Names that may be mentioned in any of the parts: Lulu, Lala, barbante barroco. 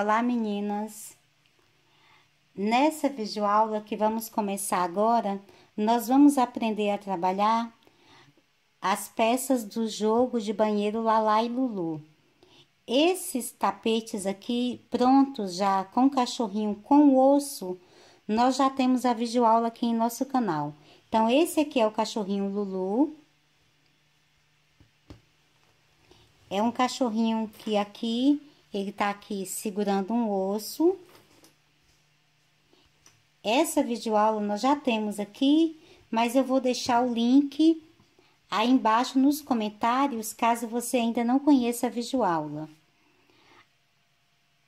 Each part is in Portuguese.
Olá meninas! Nessa videoaula que vamos começar agora, nós vamos aprender a trabalhar as peças do jogo de banheiro Lala e Lulu. Esses tapetes aqui, prontos já com cachorrinho com osso, nós já temos a videoaula aqui em nosso canal. Então, esse aqui é o cachorrinho Lulu. É um cachorrinho que aqui, ele tá aqui segurando um osso. Essa videoaula nós já temos aqui, mas eu vou deixar o link aí embaixo nos comentários, caso você ainda não conheça a videoaula.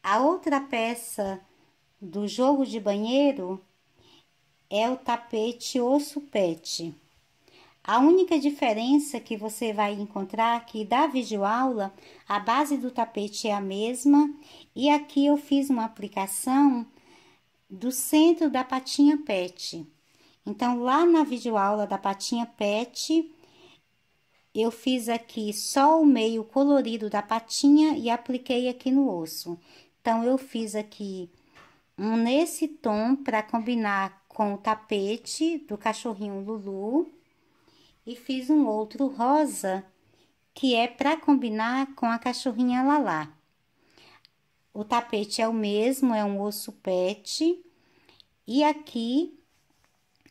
A outra peça do jogo de banheiro é o tapete osso pet. A única diferença que você vai encontrar aqui da videoaula, a base do tapete é a mesma, e aqui eu fiz uma aplicação do centro da patinha pet. Então, lá na videoaula da patinha pet, eu fiz aqui só o meio colorido da patinha e apliquei aqui no osso. Então, eu fiz aqui um nesse tom para combinar com o tapete do cachorrinho Lulu. E fiz um outro rosa, que é para combinar com a cachorrinha Lala. O tapete é o mesmo, é um osso pet. E aqui,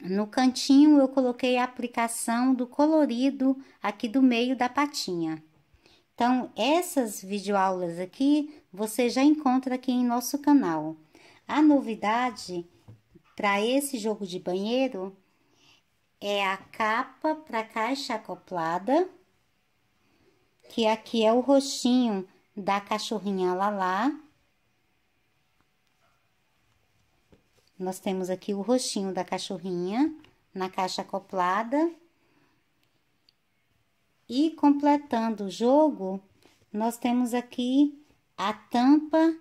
no cantinho, eu coloquei a aplicação do colorido aqui do meio da patinha. Então, essas videoaulas aqui, você já encontra aqui em nosso canal. A novidade para esse jogo de banheiro é a capa para caixa acoplada, que aqui é o roxinho da cachorrinha Lala. Nós temos aqui o roxinho da cachorrinha na caixa acoplada. E completando o jogo, nós temos aqui a tampa,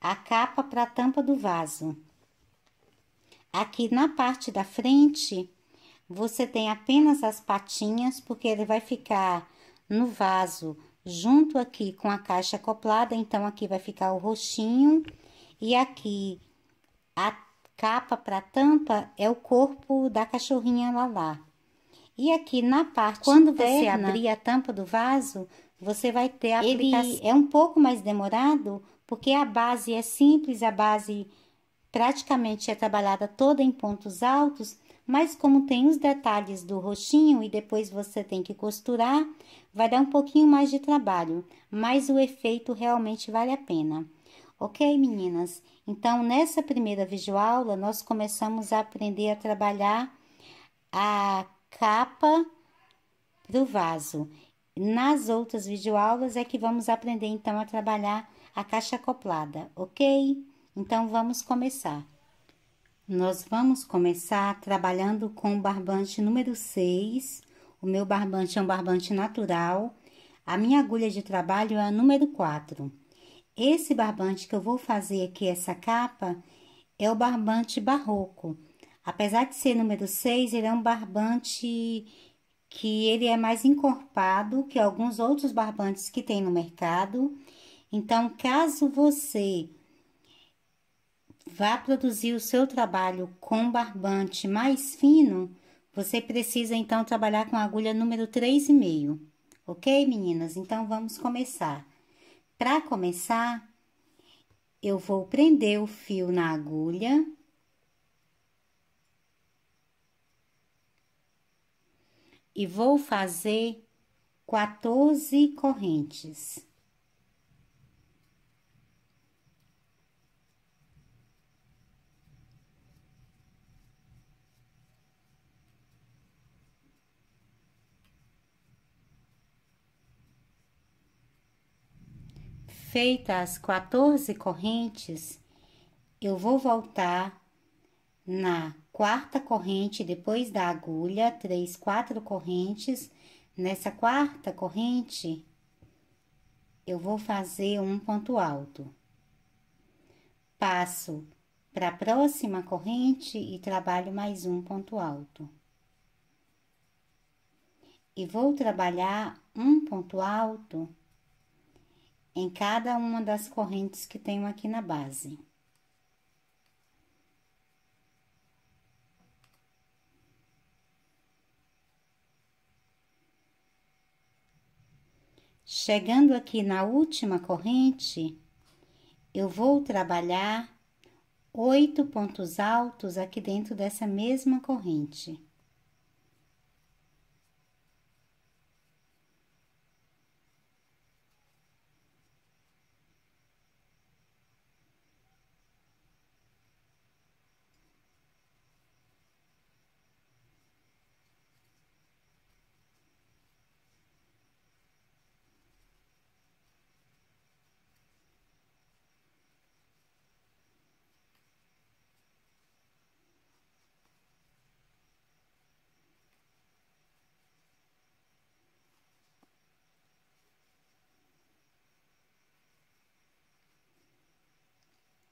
a capa para a tampa do vaso. Aqui na parte da frente, você tem apenas as patinhas, porque ele vai ficar no vaso junto aqui com a caixa acoplada. Então, aqui vai ficar o roxinho. E aqui, a capa para tampa é o corpo da cachorrinha Lala. E aqui na parte quando você abrir a tampa do vaso, você vai ter a aplicação. Ele é um pouco mais demorado, porque a base é simples, a base praticamente é trabalhada toda em pontos altos, mas como tem os detalhes do roxinho e depois você tem que costurar, vai dar um pouquinho mais de trabalho, mas o efeito realmente vale a pena. Ok, meninas? Então, nessa primeira videoaula, nós começamos a aprender a trabalhar a capa do vaso. Nas outras videoaulas é que vamos aprender, então, a trabalhar a caixa acoplada, ok? Então, vamos começar. Nós vamos começar trabalhando com o barbante número 6. O meu barbante é um barbante natural. A minha agulha de trabalho é a número 4. Esse barbante que eu vou fazer aqui, essa capa, é o barbante barroco. Apesar de ser número 6, ele é um barbante que ele é mais encorpado que alguns outros barbantes que tem no mercado. Então, caso você vá produzir o seu trabalho com barbante mais fino, você precisa, então, trabalhar com a agulha número 3,5. Ok, meninas? Então, vamos começar. Para começar, eu vou prender o fio na agulha. E vou fazer 14 correntes. Feitas as 14 correntes, eu vou voltar na quarta corrente, depois da agulha, 3, 4 correntes. Nessa quarta corrente, eu vou fazer um ponto alto. Passo para a próxima corrente e trabalho mais um ponto alto. E vou trabalhar um ponto alto em cada uma das correntes que tenho aqui na base. Chegando aqui na última corrente, eu vou trabalhar 8 pontos altos aqui dentro dessa mesma corrente.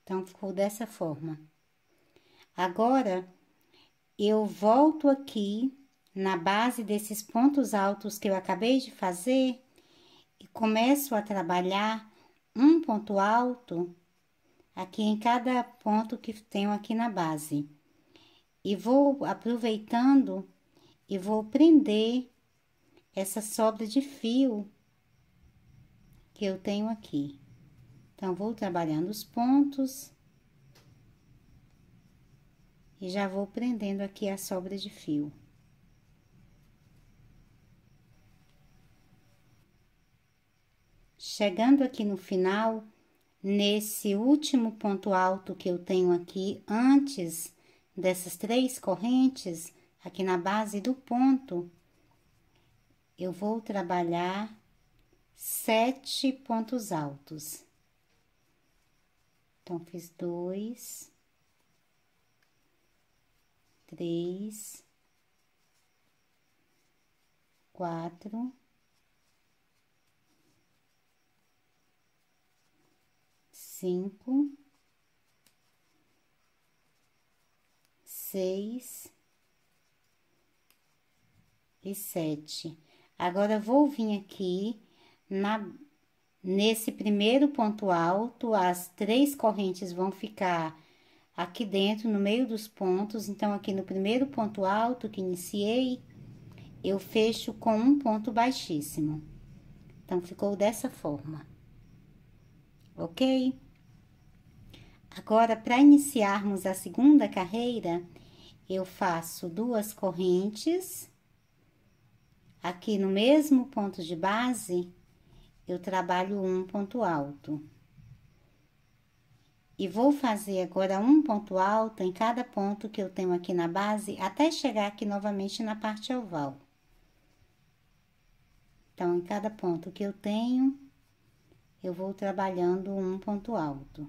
Então, ficou dessa forma. Agora, eu volto aqui na base desses pontos altos que eu acabei de fazer e começo a trabalhar um ponto alto aqui em cada ponto que tenho aqui na base. E vou aproveitando e vou prender essa sobra de fio que eu tenho aqui. Então, vou trabalhando os pontos e já vou prendendo aqui a sobra de fio. Chegando aqui no final, nesse último ponto alto que eu tenho aqui, antes dessas 3 correntes, aqui na base do ponto, eu vou trabalhar 7 pontos altos. Então, fiz 2, 3, 4, 5, 6 e 7. Agora, vou vir aqui nesse primeiro ponto alto, as 3 correntes vão ficar aqui dentro, no meio dos pontos. Então, aqui no primeiro ponto alto que iniciei, eu fecho com um ponto baixíssimo. Então, ficou dessa forma. Ok? Agora, para iniciarmos a segunda carreira, eu faço 2 correntes aqui no mesmo ponto de base. Eu trabalho um ponto alto. E vou fazer agora um ponto alto em cada ponto que eu tenho aqui na base, até chegar aqui novamente na parte oval. Então, em cada ponto que eu tenho, eu vou trabalhando um ponto alto.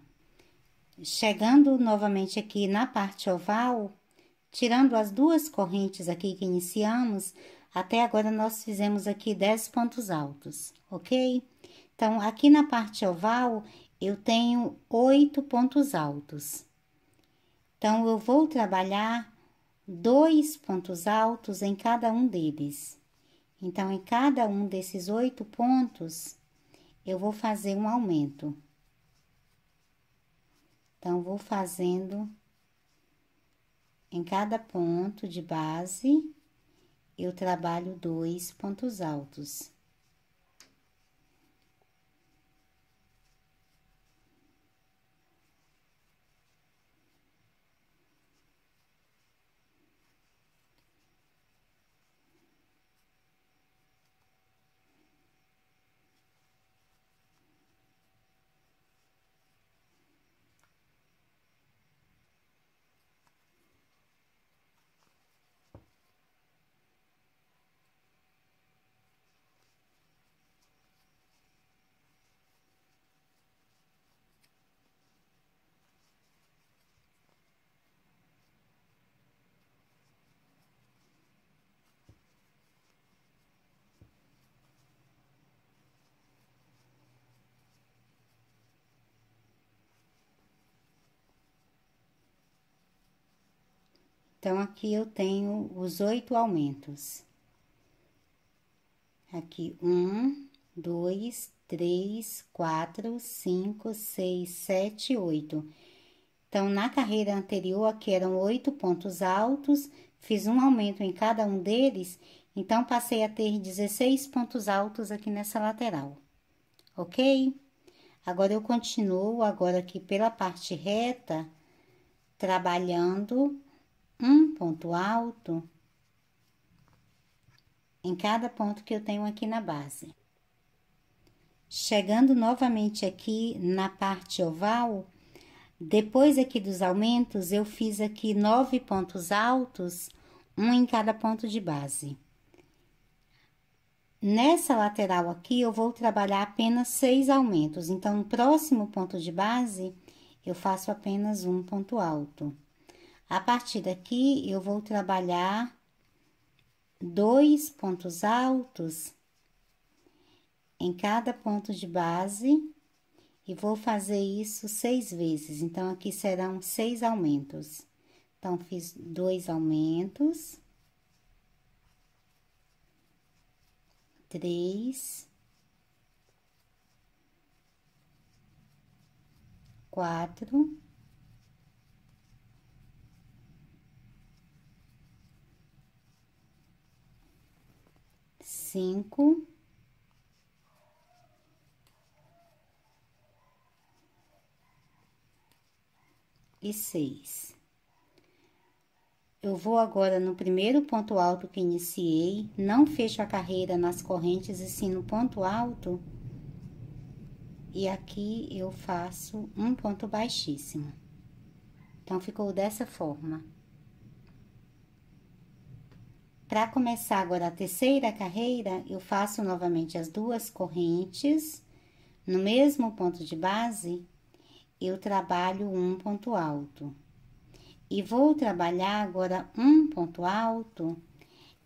Chegando novamente aqui na parte oval, tirando as 2 correntes aqui que iniciamos, até agora, nós fizemos aqui 10 pontos altos, ok? Então, aqui na parte oval, eu tenho 8 pontos altos. Então, eu vou trabalhar 2 pontos altos em cada um deles. Então, em cada um desses 8 pontos, eu vou fazer um aumento. Então, vou fazendo em cada ponto de base. Eu trabalho 2 pontos altos. Então, aqui eu tenho os 8 aumentos. Aqui, 1, 2, 3, 4, 5, 6, 7, 8. Então, na carreira anterior, aqui eram 8 pontos altos, fiz um aumento em cada um deles, então, passei a ter 16 pontos altos aqui nessa lateral, ok? Agora, eu continuo agora aqui pela parte reta, trabalhando um ponto alto em cada ponto que eu tenho aqui na base. Chegando novamente aqui na parte oval, depois aqui dos aumentos, eu fiz aqui 9 pontos altos, um em cada ponto de base. Nessa lateral aqui, eu vou trabalhar apenas 6 aumentos, então, no próximo ponto de base, eu faço apenas um ponto alto. A partir daqui, eu vou trabalhar 2 pontos altos em cada ponto de base, e vou fazer isso 6 vezes, então, aqui serão 6 aumentos. Então, fiz 2 aumentos. 3, 4. Cinco. 6. Eu vou agora no primeiro ponto alto que iniciei, não fecho a carreira nas correntes e sim no ponto alto, e aqui eu faço um ponto baixíssimo. Então, ficou dessa forma. Para começar agora a terceira carreira, eu faço novamente as 2 correntes no mesmo ponto de base. Eu trabalho um ponto alto. E vou trabalhar agora um ponto alto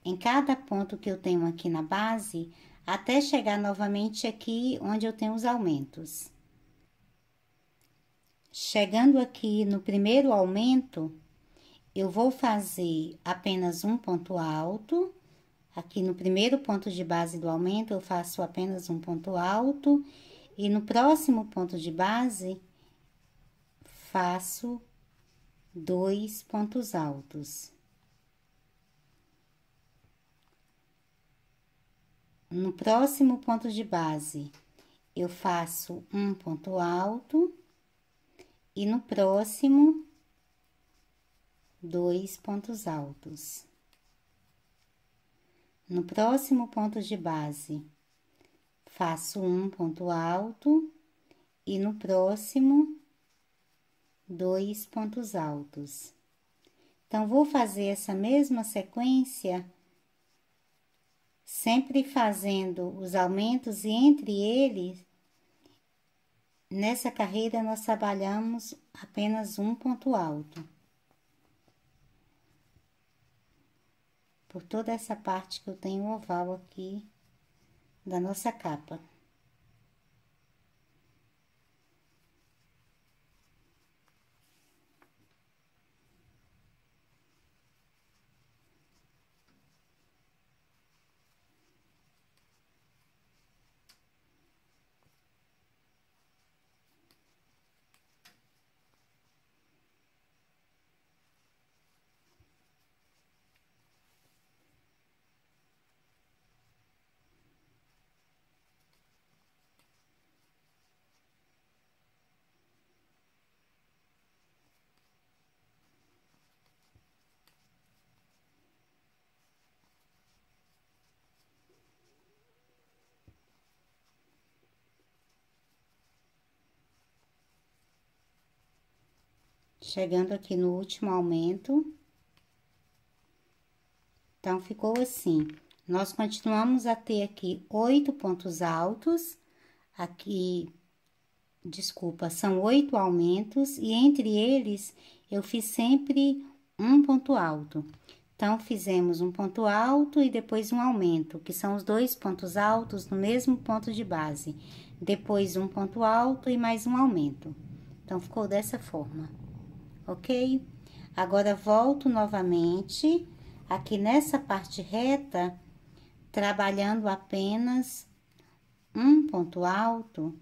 em cada ponto que eu tenho aqui na base, até chegar novamente aqui onde eu tenho os aumentos. Chegando aqui no primeiro aumento, eu vou fazer apenas um ponto alto. Aqui no primeiro ponto de base do aumento, eu faço apenas um ponto alto. E no próximo ponto de base, faço 2 pontos altos. No próximo ponto de base, eu faço um ponto alto. E no próximo, 2 pontos altos. No próximo ponto de base, faço um ponto alto. E no próximo, 2 pontos altos. Então, vou fazer essa mesma sequência, sempre fazendo os aumentos, e entre eles, nessa carreira, nós trabalhamos apenas um ponto alto. Por toda essa parte que eu tenho oval aqui da nossa capa. Chegando aqui no último aumento. Então, ficou assim. Nós continuamos a ter aqui 8 pontos altos. Aqui, desculpa, são 8 aumentos. E entre eles, eu fiz sempre um ponto alto. Então, fizemos um ponto alto e depois um aumento, que são os 2 pontos altos no mesmo ponto de base. Depois, um ponto alto e mais um aumento. Então, ficou dessa forma. Ok? Agora, volto novamente aqui nessa parte reta, trabalhando apenas um ponto alto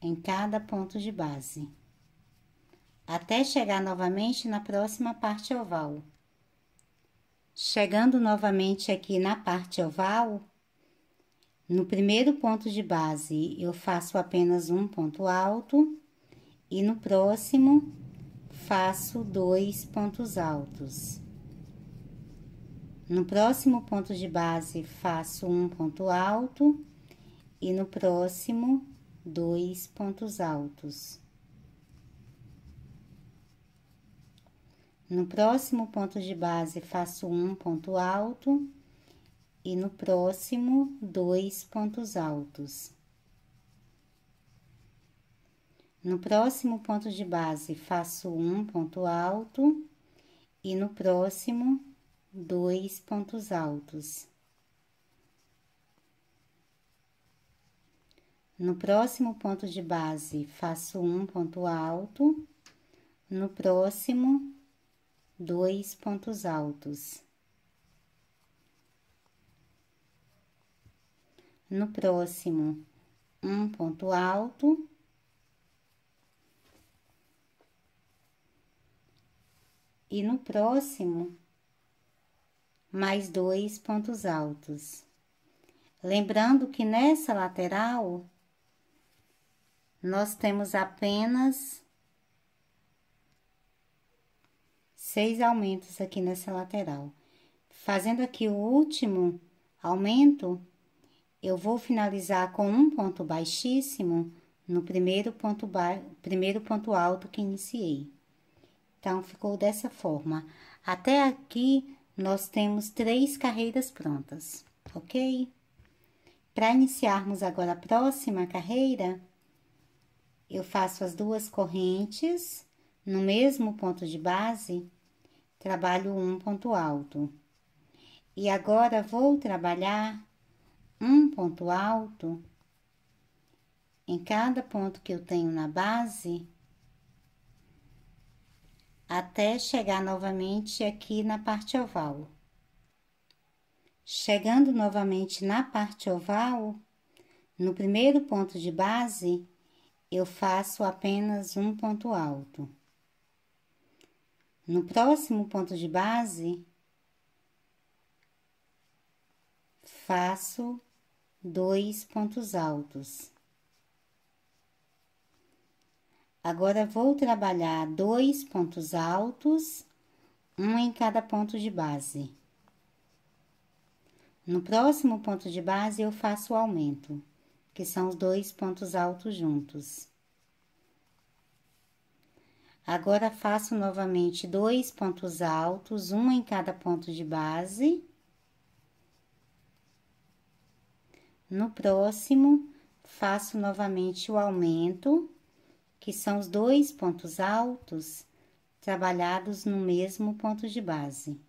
em cada ponto de base, até chegar novamente na próxima parte oval. Chegando novamente aqui na parte oval, no primeiro ponto de base, eu faço apenas um ponto alto e no próximo, faço 2 pontos altos. No próximo ponto de base, faço um ponto alto e no próximo, 2 pontos altos. No próximo ponto de base, faço um ponto alto e no próximo, 2 pontos altos. No próximo ponto de base, faço um ponto alto e no próximo, 2 pontos altos. No próximo ponto de base, faço um ponto alto, no próximo, 2 pontos altos. No próximo, um ponto alto. E no próximo, mais 2 pontos altos. Lembrando que nessa lateral, nós temos apenas 6 aumentos aqui nessa lateral. Fazendo aqui o último aumento, eu vou finalizar com um ponto baixíssimo no primeiro ponto alto que iniciei. Então, ficou dessa forma. Até aqui, nós temos 3 carreiras prontas, ok? Para iniciarmos agora a próxima carreira, eu faço as 2 correntes no mesmo ponto de base, trabalho um ponto alto. E agora, vou trabalhar um ponto alto em cada ponto que eu tenho na base, até chegar novamente aqui na parte oval. Chegando novamente na parte oval, no primeiro ponto de base, eu faço apenas um ponto alto. No próximo ponto de base, faço 2 pontos altos. Agora, vou trabalhar 2 pontos altos, um em cada ponto de base. No próximo ponto de base, eu faço o aumento, que são os 2 pontos altos juntos. Agora, faço novamente 2 pontos altos, um em cada ponto de base. No próximo, faço novamente o aumento, que são os 2 pontos altos trabalhados no mesmo ponto de base.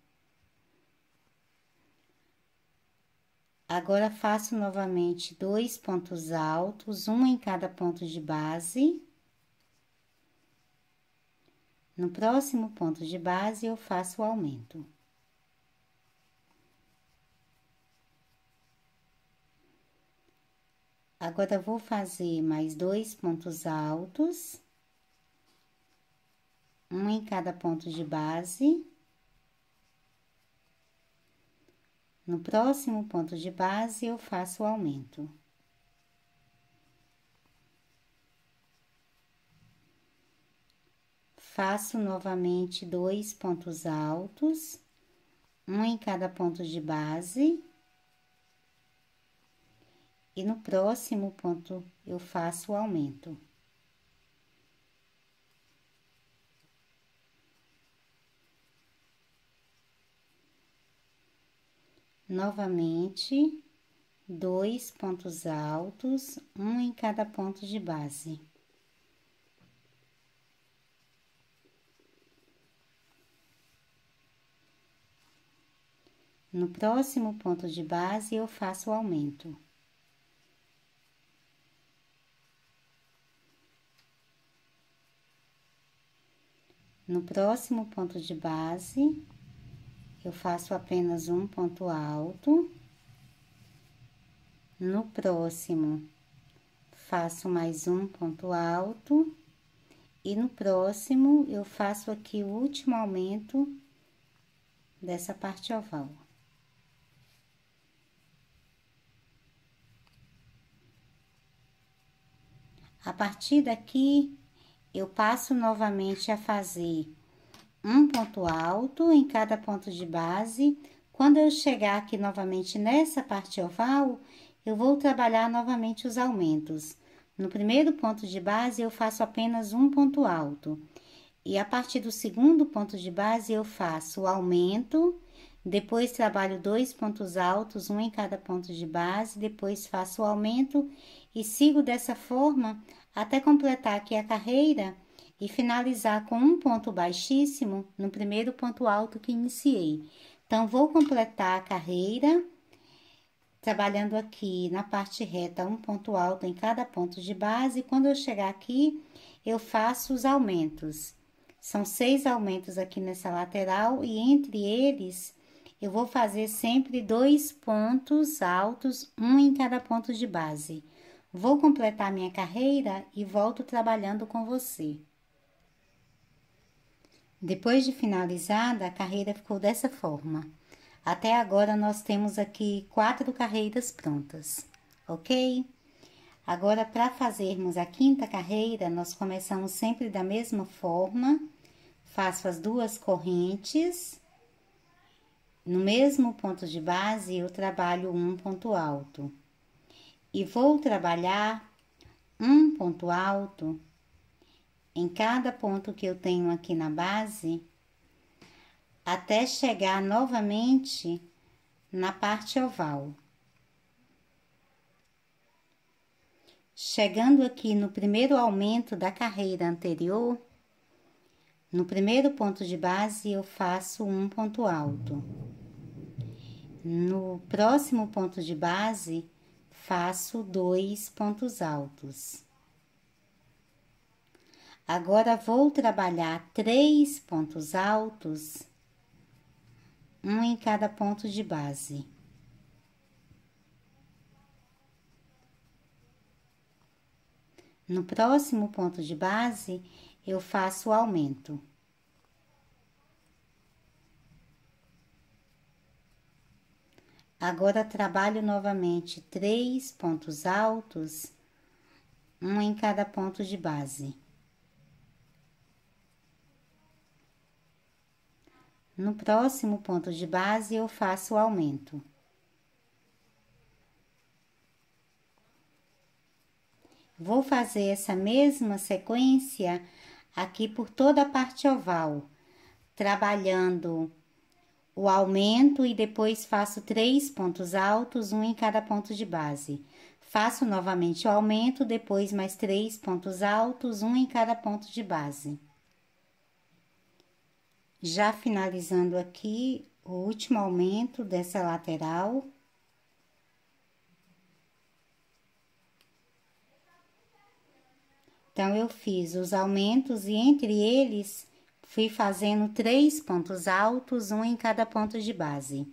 Agora, faço novamente 2 pontos altos, um em cada ponto de base. No próximo ponto de base, eu faço o aumento. Agora, vou fazer mais 2 pontos altos, um em cada ponto de base. No próximo ponto de base, eu faço o aumento. Faço novamente 2 pontos altos, um em cada ponto de base. E no próximo ponto, eu faço o aumento. Novamente, 2 pontos altos, um em cada ponto de base. No próximo ponto de base, eu faço o aumento. No próximo ponto de base, eu faço apenas um ponto alto, No próximo, faço mais um ponto alto, e no próximo, eu faço aqui o último aumento dessa parte oval. A partir daqui, eu passo novamente a fazer um ponto alto em cada ponto de base. Quando eu chegar aqui novamente nessa parte oval, eu vou trabalhar novamente os aumentos. No primeiro ponto de base, eu faço apenas um ponto alto. E a partir do segundo ponto de base, eu faço o aumento, depois trabalho dois pontos altos, um em cada ponto de base, depois faço o aumento e sigo dessa forma até completar aqui a carreira e finalizar com um ponto baixíssimo no primeiro ponto alto que iniciei. Então, vou completar a carreira trabalhando aqui na parte reta um ponto alto em cada ponto de base. Quando eu chegar aqui, eu faço os aumentos. São 6 aumentos aqui nessa lateral e entre eles eu vou fazer sempre 2 pontos altos, um em cada ponto de base. Vou completar minha carreira e volto trabalhando com você. Depois de finalizada, a carreira ficou dessa forma. Até agora, nós temos aqui 4 carreiras prontas, ok? Agora, para fazermos a 5ª carreira, nós começamos sempre da mesma forma. Faço as 2 correntes. No mesmo ponto de base, eu trabalho um ponto alto. E vou trabalhar um ponto alto em cada ponto que eu tenho aqui na base, até chegar novamente na parte oval. Chegando aqui no primeiro aumento da carreira anterior, no primeiro ponto de base, eu faço um ponto alto. No próximo ponto de base, faço 2 pontos altos. Agora, vou trabalhar 3 pontos altos, um em cada ponto de base. No próximo ponto de base, eu faço o aumento. Agora, trabalho novamente 3 pontos altos, um em cada ponto de base. No próximo ponto de base, eu faço o aumento. Vou fazer essa mesma sequência aqui por toda a parte oval, trabalhando o aumento e depois faço 3 pontos altos, um em cada ponto de base. Faço novamente o aumento, depois mais 3 pontos altos, um em cada ponto de base. Já finalizando aqui o último aumento dessa lateral. Então, eu fiz os aumentos e entre eles fui fazendo 3 pontos altos, um em cada ponto de base.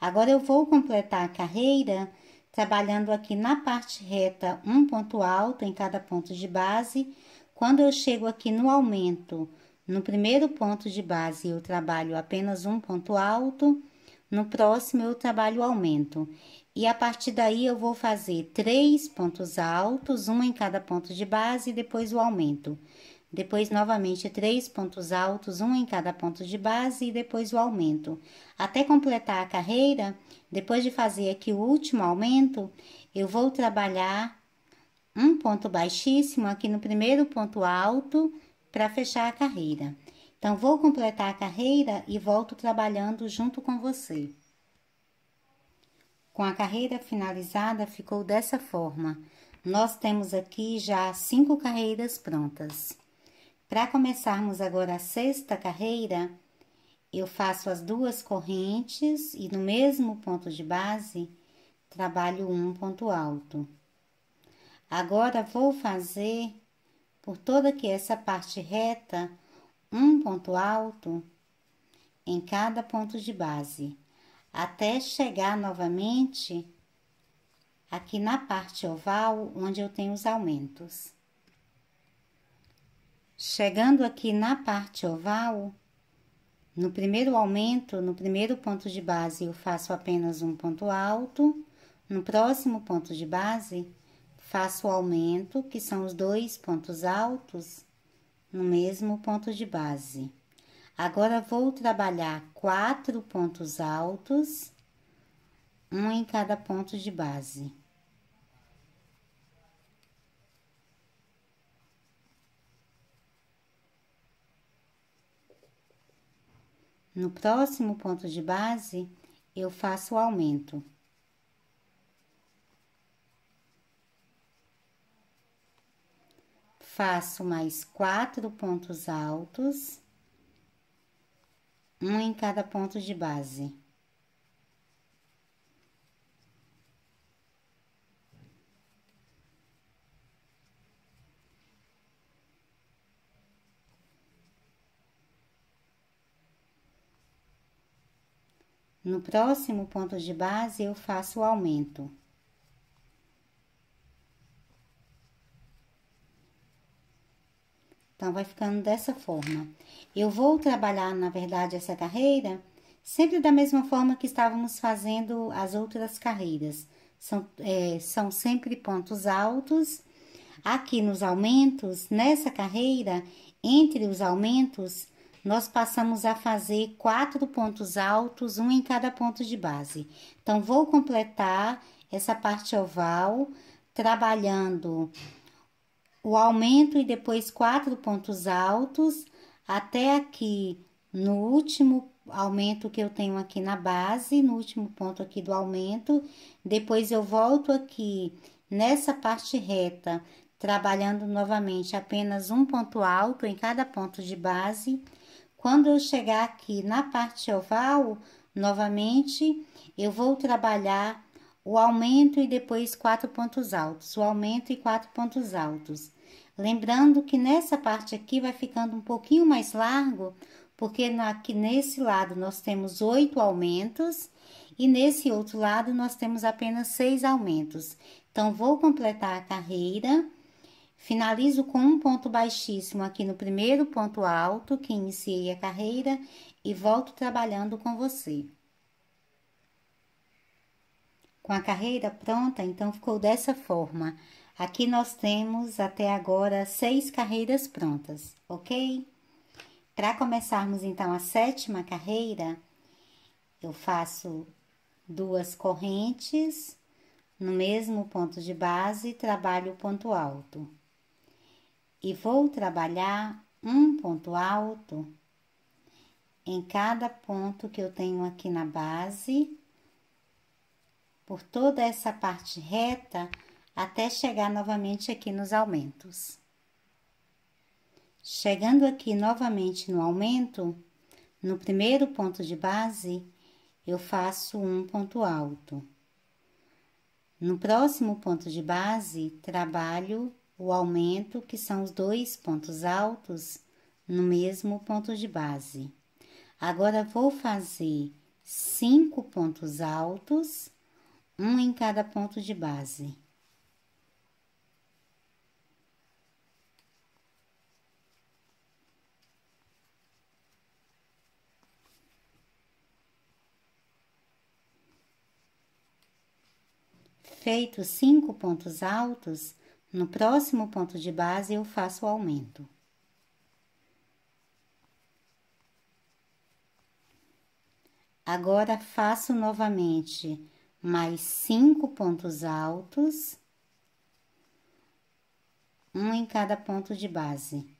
Agora, eu vou completar a carreira trabalhando aqui na parte reta um ponto alto em cada ponto de base. Quando eu chego aqui no aumento, no primeiro ponto de base, eu trabalho apenas um ponto alto, no próximo eu trabalho o aumento. E a partir daí, eu vou fazer 3 pontos altos, um em cada ponto de base, e depois o aumento. Depois, novamente, 3 pontos altos, um em cada ponto de base, e depois o aumento. Até completar a carreira, depois de fazer aqui o último aumento, eu vou trabalhar um ponto baixíssimo aqui no primeiro ponto alto, para fechar a carreira. Então, vou completar a carreira e volto trabalhando junto com você. Com a carreira finalizada, ficou dessa forma. Nós temos aqui já 5 carreiras prontas. Para começarmos agora a 6ª carreira, eu faço as 2 correntes e no mesmo ponto de base, trabalho um ponto alto. Agora, vou fazer por toda aqui essa parte reta, um ponto alto em cada ponto de base, até chegar novamente aqui na parte oval, onde eu tenho os aumentos. Chegando aqui na parte oval, no primeiro aumento, no primeiro ponto de base, eu faço apenas um ponto alto. No próximo ponto de base, faço o aumento, que são os dois pontos altos, no mesmo ponto de base. Agora, vou trabalhar 4 pontos altos, um em cada ponto de base. No próximo ponto de base, eu faço o aumento. Faço mais 4 pontos altos, um em cada ponto de base. No próximo ponto de base, eu faço o aumento. Então, vai ficando dessa forma. Eu vou trabalhar, na verdade, essa carreira sempre da mesma forma que estávamos fazendo as outras carreiras. São sempre pontos altos. Aqui nos aumentos, nessa carreira, entre os aumentos, nós passamos a fazer 4 pontos altos, um em cada ponto de base. Então, vou completar essa parte oval, trabalhando o aumento e depois 4 pontos altos, até aqui no último aumento que eu tenho aqui na base, no último ponto aqui do aumento. Depois, eu volto aqui nessa parte reta, trabalhando novamente apenas um ponto alto em cada ponto de base. Quando eu chegar aqui na parte oval, novamente, eu vou trabalhar o aumento e depois 4 pontos altos, o aumento e 4 pontos altos. Lembrando que nessa parte aqui vai ficando um pouquinho mais largo, porque aqui nesse lado nós temos 8 aumentos e nesse outro lado nós temos apenas 6 aumentos. Então, vou completar a carreira. Finalizo com um ponto baixíssimo aqui no primeiro ponto alto que iniciei a carreira e volto trabalhando com você. Com a carreira pronta, então ficou dessa forma. Aqui nós temos até agora 6 carreiras prontas, ok? Para começarmos então a 7ª carreira, eu faço 2 correntes no mesmo ponto de base, trabalho o ponto alto. E vou trabalhar um ponto alto em cada ponto que eu tenho aqui na base, por toda essa parte reta, até chegar novamente aqui nos aumentos. Chegando aqui novamente no aumento, no primeiro ponto de base, eu faço um ponto alto. No próximo ponto de base, trabalho o aumento, que são os 2 pontos altos, no mesmo ponto de base. Agora, vou fazer 5 pontos altos, um em cada ponto de base. Feito 5 pontos altos, no próximo ponto de base, eu faço o aumento. Agora, faço novamente mais 5 pontos altos, um em cada ponto de base.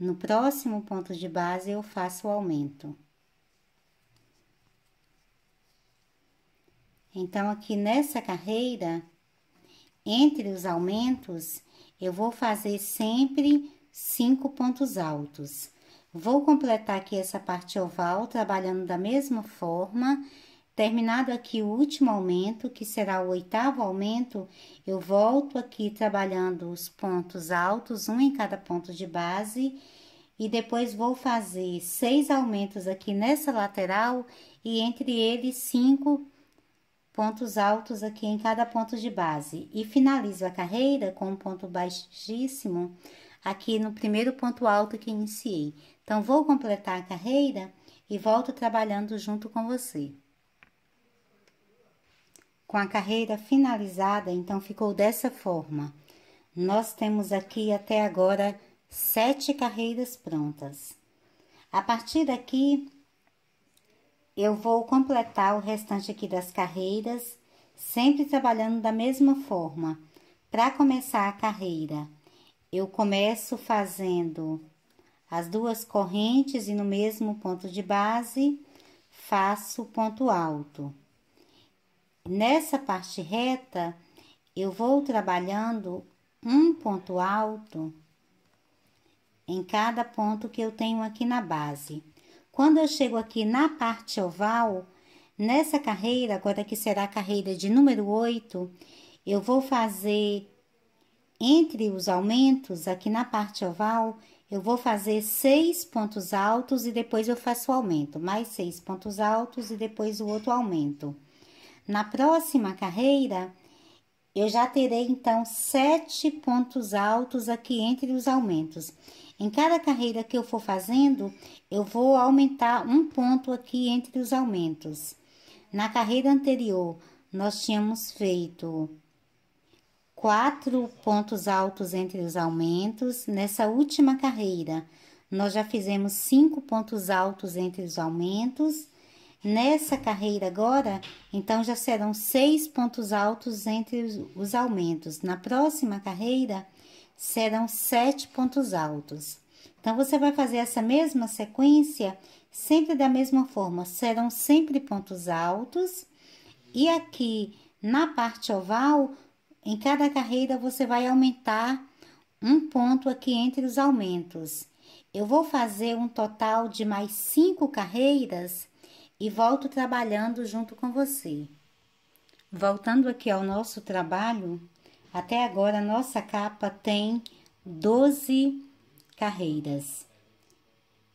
No próximo ponto de base, eu faço o aumento. Então, aqui nessa carreira, entre os aumentos, eu vou fazer sempre 5 pontos altos. Vou completar aqui essa parte oval, trabalhando da mesma forma, Terminado aqui o último aumento, que será o oitavo aumento, eu volto aqui trabalhando os pontos altos, um em cada ponto de base, e depois vou fazer 6 aumentos aqui nessa lateral, e entre eles 5 pontos altos aqui em cada ponto de base. E finalizo a carreira com um ponto baixíssimo aqui no primeiro ponto alto que iniciei. Então, vou completar a carreira e volto trabalhando junto com você. Com a carreira finalizada, então, ficou dessa forma. Nós temos aqui até agora 7 carreiras prontas. A partir daqui, eu vou completar o restante aqui das carreiras, sempre trabalhando da mesma forma. Para começar a carreira, eu começo fazendo as 2 correntes e no mesmo ponto de base, faço ponto alto. Nessa parte reta, eu vou trabalhando um ponto alto em cada ponto que eu tenho aqui na base. Quando eu chego aqui na parte oval, nessa carreira, agora que será a carreira de número 8, eu vou fazer, entre os aumentos, aqui na parte oval, eu vou fazer 6 pontos altos e depois eu faço o aumento. Mais 6 pontos altos e depois o outro aumento. Na próxima carreira, eu já terei, então, 7 pontos altos aqui entre os aumentos. Em cada carreira que eu for fazendo, eu vou aumentar um ponto aqui entre os aumentos. Na carreira anterior, nós tínhamos feito 4 pontos altos entre os aumentos. Nessa última carreira, nós já fizemos 5 pontos altos entre os aumentos. Nessa carreira agora, então, já serão 6 pontos altos entre os aumentos. Na próxima carreira, serão 7 pontos altos. Então, você vai fazer essa mesma sequência, sempre da mesma forma. Serão sempre pontos altos. E aqui, na parte oval, em cada carreira, você vai aumentar um ponto aqui entre os aumentos. Eu vou fazer um total de mais 5 carreiras e volto trabalhando junto com você. Voltando aqui ao nosso trabalho, até agora a nossa capa tem 12 carreiras.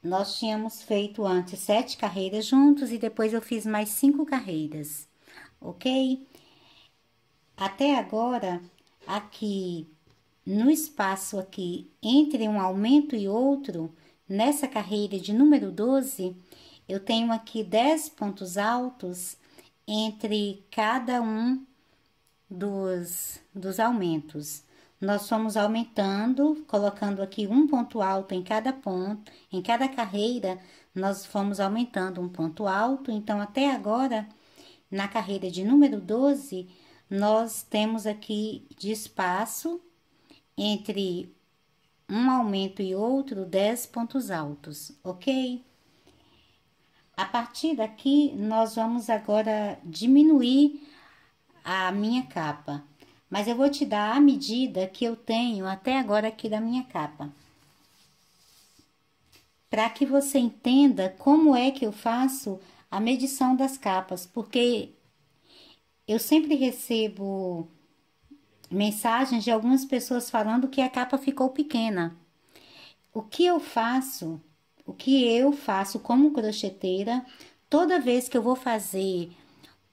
Nós tínhamos feito antes 7 carreiras juntos e depois eu fiz mais 5 carreiras, ok? Até agora, aqui no espaço aqui, entre um aumento e outro, nessa carreira de número 12, eu tenho aqui 10 pontos altos entre cada um dos aumentos. Nós fomos aumentando, colocando aqui um ponto alto em cada ponto. Em cada carreira, nós fomos aumentando um ponto alto. Então, até agora, na carreira de número 12, nós temos aqui de espaço entre um aumento e outro, 10 pontos altos, ok? A partir daqui, nós vamos agora diminuir a minha capa. Mas eu vou te dar a medida que eu tenho até agora aqui da minha capa, para que você entenda como é que eu faço a medição das capas. Porque eu sempre recebo mensagens de algumas pessoas falando que a capa ficou pequena. O que eu faço... O que eu faço como crocheteira, toda vez que eu vou fazer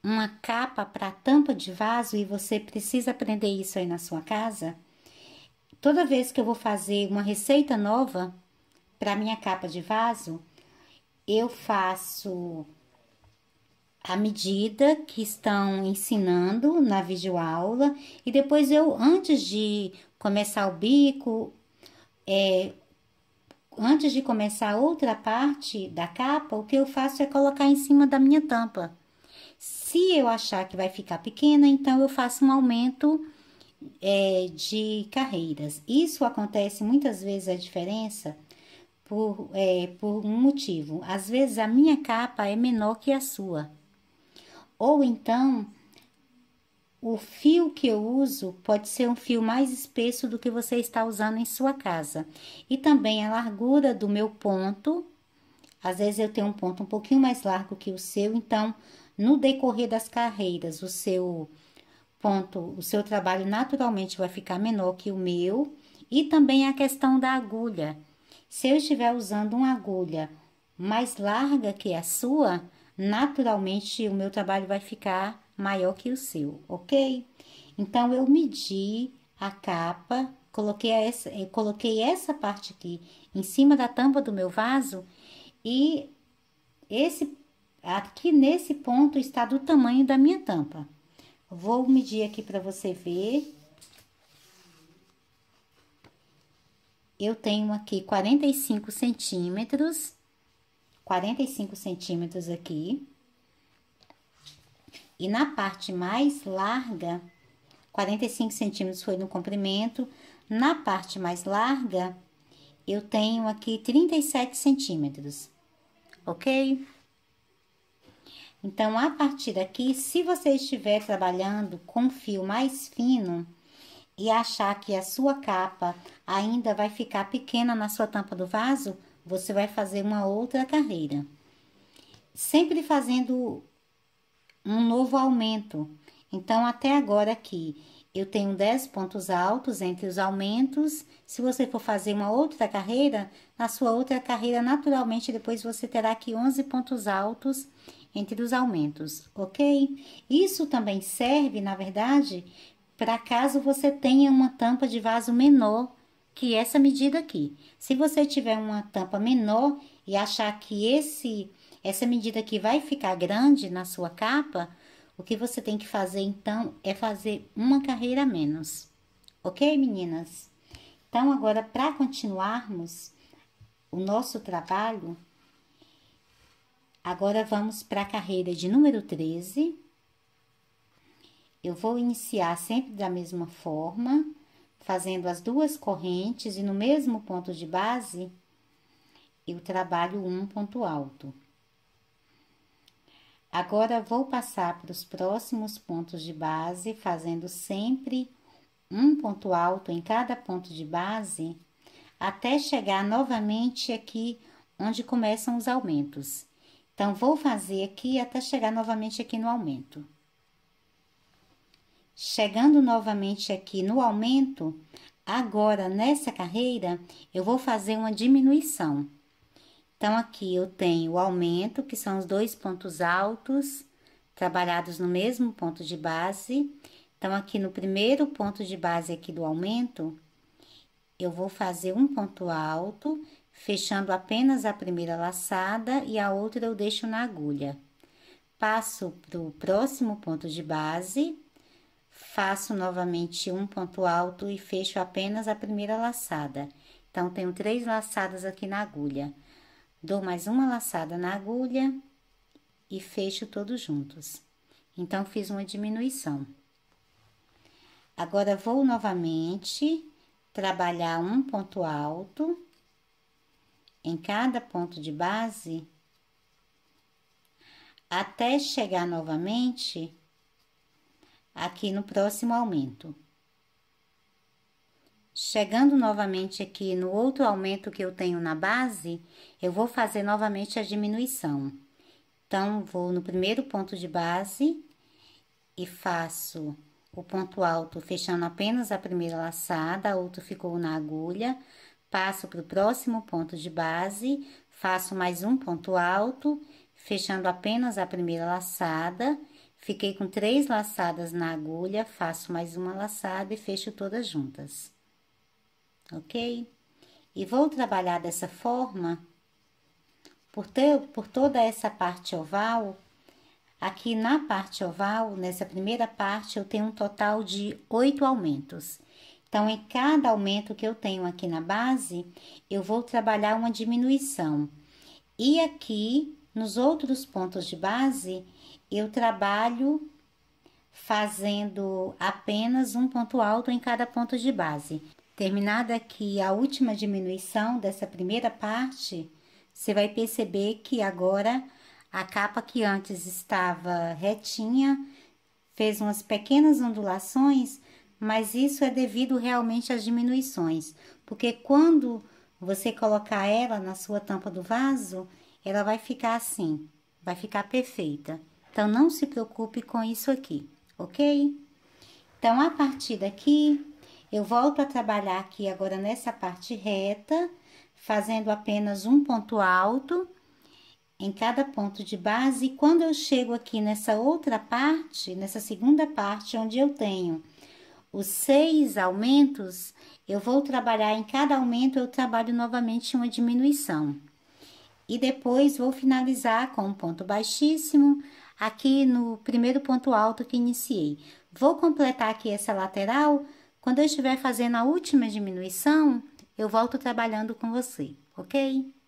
uma capa para tampa de vaso, e você precisa aprender isso aí na sua casa, toda vez que eu vou fazer uma receita nova para minha capa de vaso, eu faço a medida que estão ensinando na videoaula, e depois eu, antes de começar o bico, antes de começar outra parte da capa, o que eu faço é colocar em cima da minha tampa. Se eu achar que vai ficar pequena, então eu faço um aumento de carreiras. Isso acontece muitas vezes a diferença por um motivo. Às vezes a minha capa é menor que a sua. Ou então, o fio que eu uso pode ser um fio mais espesso do que você está usando em sua casa. E também a largura do meu ponto. Às vezes eu tenho um ponto um pouquinho mais largo que o seu, então no decorrer das carreiras, o seu trabalho naturalmente vai ficar menor que o meu. E também a questão da agulha. Se eu estiver usando uma agulha mais larga que a sua, naturalmente o meu trabalho vai ficar maior que o seu, ok? Então, eu medi a capa, coloquei essa parte aqui em cima da tampa do meu vaso e aqui nesse ponto está do tamanho da minha tampa. Vou medir aqui para você ver. Eu tenho aqui 45 centímetros aqui. E na parte mais larga, 45 centímetros foi no comprimento. Na parte mais larga, eu tenho aqui 37 centímetros, ok? Então, a partir daqui, se você estiver trabalhando com fio mais fino e achar que a sua capa ainda vai ficar pequena na sua tampa do vaso, você vai fazer uma outra carreira. Sempre fazendo um novo aumento. Então, até agora aqui, eu tenho 10 pontos altos entre os aumentos. Se você for fazer uma outra carreira, na sua outra carreira, naturalmente, depois você terá aqui 11 pontos altos entre os aumentos, ok? Isso também serve, na verdade, para caso você tenha uma tampa de vaso menor que essa medida aqui. Se você tiver uma tampa menor e achar que essa medida aqui vai ficar grande na sua capa, o que você tem que fazer, então, é fazer uma carreira a menos. Ok, meninas? Então, agora, para continuarmos o nosso trabalho, agora vamos para a carreira de número 13. Eu vou iniciar sempre da mesma forma, fazendo as duas correntes e no mesmo ponto de base, eu trabalho um ponto alto. Agora, vou passar para os próximos pontos de base, fazendo sempre um ponto alto em cada ponto de base, até chegar novamente aqui onde começam os aumentos. Então, vou fazer aqui até chegar novamente aqui no aumento. Chegando novamente aqui no aumento, agora, nessa carreira, eu vou fazer uma diminuição. Então, aqui eu tenho o aumento, que são os dois pontos altos, trabalhados no mesmo ponto de base. Então, aqui no primeiro ponto de base aqui do aumento, eu vou fazer um ponto alto, fechando apenas a primeira laçada e a outra eu deixo na agulha. Passo para o próximo ponto de base. Faço novamente um ponto alto e fecho apenas a primeira laçada. Então, tenho 3 laçadas aqui na agulha. Dou mais uma laçada na agulha e fecho todos juntos. Então, fiz uma diminuição. Agora, vou novamente trabalhar um ponto alto em cada ponto de base, até chegar novamente aqui no próximo aumento. Chegando novamente aqui no outro aumento que eu tenho na base, eu vou fazer novamente a diminuição. Então, vou no primeiro ponto de base e faço o ponto alto fechando apenas a primeira laçada, outro ficou na agulha, passo para o próximo ponto de base, faço mais um ponto alto, fechando apenas a primeira laçada. Fiquei com 3 laçadas na agulha, faço mais uma laçada e fecho todas juntas, ok? E vou trabalhar dessa forma, por toda essa parte oval. Aqui na parte oval, nessa primeira parte, eu tenho um total de 8 aumentos. Então, em cada aumento que eu tenho aqui na base, eu vou trabalhar uma diminuição. E aqui, nos outros pontos de base, eu trabalho fazendo apenas um ponto alto em cada ponto de base. Terminada aqui a última diminuição dessa primeira parte, você vai perceber que agora a capa que antes estava retinha, fez umas pequenas ondulações, mas isso é devido realmente às diminuições. Porque quando você colocar ela na sua tampa do vaso, ela vai ficar assim, vai ficar perfeita. Então, não se preocupe com isso aqui, ok? Então, a partir daqui, eu volto a trabalhar aqui agora nessa parte reta, fazendo apenas um ponto alto em cada ponto de base. E quando eu chego aqui nessa outra parte, nessa segunda parte, onde eu tenho os 6 aumentos, eu vou trabalhar em cada aumento, eu trabalho novamente uma diminuição. E depois, vou finalizar com um ponto baixíssimo, aqui no primeiro ponto alto que iniciei. Vou completar aqui essa lateral, quando eu estiver fazendo a última diminuição, eu volto trabalhando com você, ok?